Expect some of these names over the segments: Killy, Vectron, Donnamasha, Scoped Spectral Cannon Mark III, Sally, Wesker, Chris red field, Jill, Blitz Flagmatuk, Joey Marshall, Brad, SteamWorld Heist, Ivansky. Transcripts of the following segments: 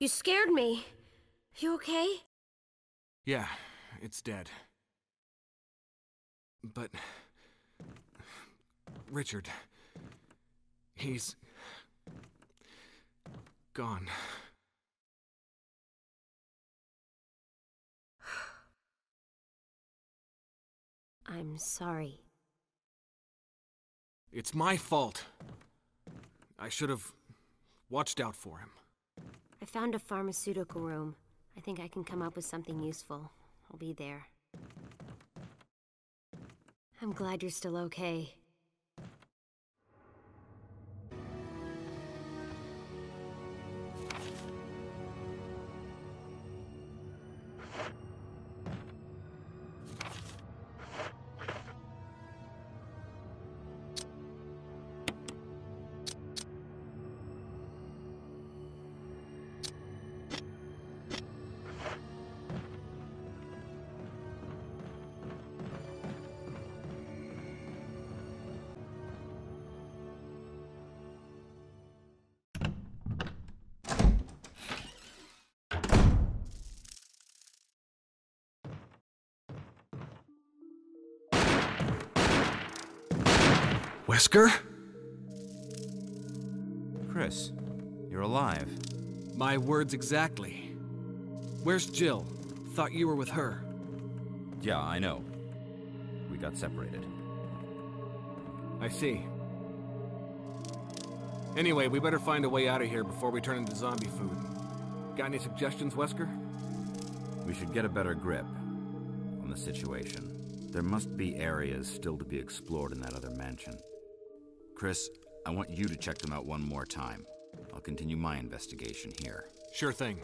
You scared me. You okay? Yeah, it's dead. But... Richard... he's... gone. I'm sorry. It's my fault. I should have watched out for him. I found a pharmaceutical room. I think I can come up with something useful. I'll be there. I'm glad you're still okay. Wesker? Chris, you're alive. My words exactly. Where's Jill? Thought you were with her. Yeah, I know. We got separated. I see. Anyway, we better find a way out of here before we turn into zombie food. Got any suggestions, Wesker? We should get a better grip on the situation. There must be areas still to be explored in that other mansion. Chris, I want you to check them out one more time. I'll continue my investigation here. Sure thing.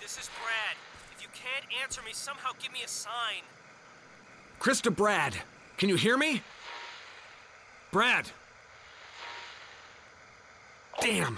This is Brad. If you can't answer me, somehow give me a sign. Chris to Brad. Can you hear me? Brad. Damn.